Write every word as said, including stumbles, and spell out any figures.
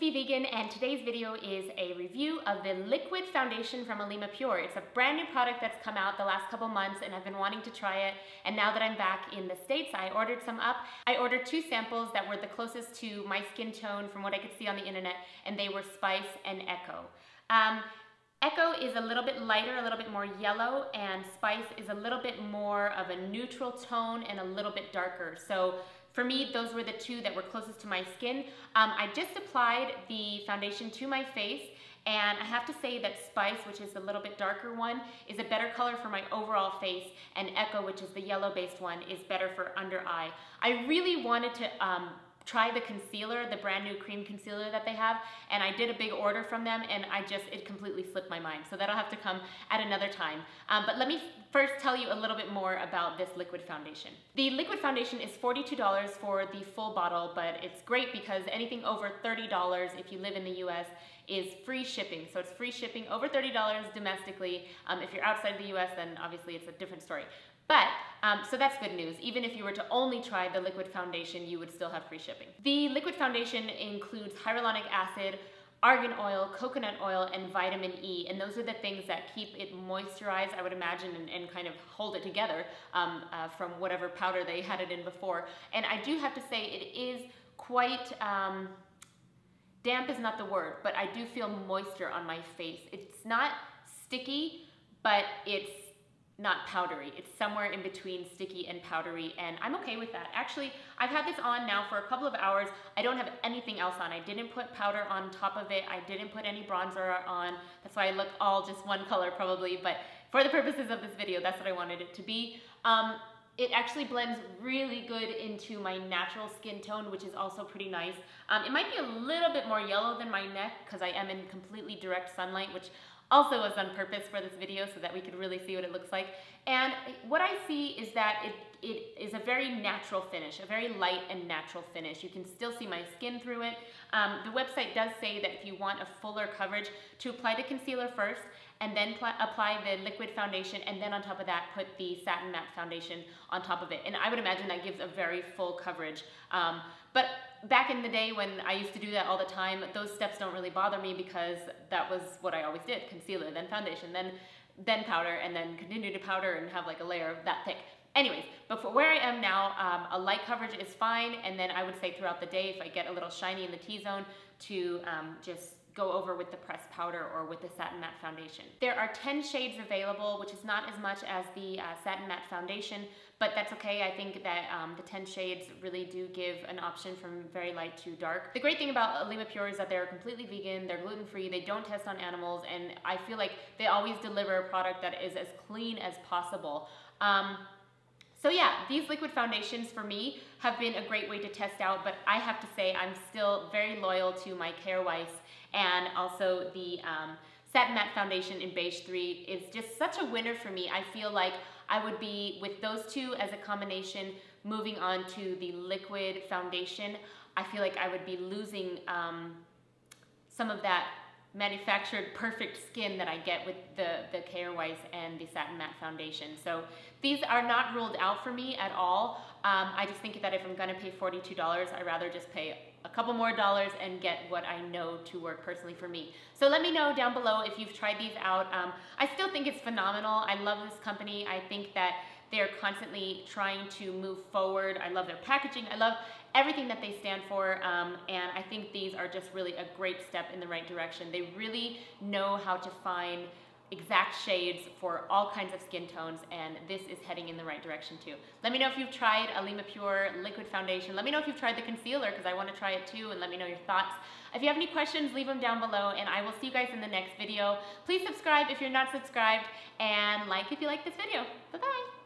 it's Be Vegan, and today's video is a review of the liquid foundation from Alima Pure. It's a brand new product that's come out the last couple months, and I've been wanting to try it. And now that I'm back in the States, I ordered some up. I ordered two samples that were the closest to my skin tone from what I could see on the internet, and they were Spice and Echo. Um, Echo is a little bit lighter, a little bit more yellow, and Spice is a little bit more of a neutral tone and a little bit darker. So for me, those were the two that were closest to my skin. Um, I just applied the foundation to my face, and I have to say that Spice, which is the little bit darker one, is a better color for my overall face, and Echo, which is the yellow-based one, is better for under eye. I really wanted to um, try the concealer, the brand new cream concealer that they have, and I did a big order from them, and I just, it completely slipped my mind. So that'll have to come at another time. Um, but let me first tell you a little bit more about this liquid foundation. The liquid foundation is forty-two dollars for the full bottle, but it's great because anything over thirty dollars, if you live in the U S, is free shipping. So it's free shipping over thirty dollars domestically. Um, if you're outside the U S, then obviously it's a different story. But, um, so that's good news. Even if you were to only try the liquid foundation, you would still have free shipping. The liquid foundation includes hyaluronic acid, argan oil, coconut oil, and vitamin E, and those are the things that keep it moisturized, I would imagine, and, and kind of hold it together um, uh, from whatever powder they had it in before. And I do have to say it is quite, um, damp is not the word, but I do feel moisture on my face. It's not sticky, but it's not powdery. It's somewhere in between sticky and powdery, and I'm okay with that. Actually, I've had this on now for a couple of hours. I don't have anything else on. I didn't put powder on top of it. I didn't put any bronzer on. That's why I look all just one color probably, but for the purposes of this video, that's what I wanted it to be. Um, It actually blends really good into my natural skin tone, which is also pretty nice. Um, it might be a little bit more yellow than my neck because I am in completely direct sunlight, which also was on purpose for this video so that we could really see what it looks like. And what I see is that it, it is a very natural finish, a very light and natural finish. You can still see my skin through it. Um, the website does say that if you want a fuller coverage, to apply the concealer first and then apply the liquid foundation, and then on top of that put the satin matte foundation on top of it. And I would imagine that gives a very full coverage. Um, but back in the day when I used to do that all the time, those steps don't really bother me because that was what I always did: concealer, then foundation, then then powder, and then continue to powder and have like a layer of that thick. Anyways, but for where I am now, um, a light coverage is fine, and then I would say throughout the day, if I get a little shiny in the T-zone, to um, just go over with the pressed powder or with the satin matte foundation. There are ten shades available, which is not as much as the uh, satin matte foundation, but that's okay. I think that um, the ten shades really do give an option from very light to dark. The great thing about Alima Pure is that they're completely vegan, they're gluten-free, they don't test on animals, and I feel like they always deliver a product that is as clean as possible. Um, So yeah, these liquid foundations for me have been a great way to test out, but I have to say I'm still very loyal to my Kjaer Weis, and also the um, Satin Matte Foundation in Beige three is just such a winner for me. I feel like I would be, with those two as a combination, moving on to the liquid foundation. I feel like I would be losing um, some of that manufactured perfect skin that I get with the, the Kjaer Weis and the Satin Matte Foundation. So these are not ruled out for me at all. Um, I just think that if I'm gonna pay forty-two dollars, I'd rather just pay a couple more dollars and get what I know to work personally for me. So let me know down below if you've tried these out. Um, I still think it's phenomenal. I love this company. I think that they're constantly trying to move forward. I love their packaging. I love everything that they stand for, um, and I think these are just really a great step in the right direction. They really know how to find exact shades for all kinds of skin tones, and this is heading in the right direction too. Let me know if you've tried Alima Pure liquid foundation. Let me know if you've tried the concealer, because I want to try it too, and let me know your thoughts. If you have any questions, leave them down below, and I will see you guys in the next video. Please subscribe if you're not subscribed, and like if you like this video. Bye-bye.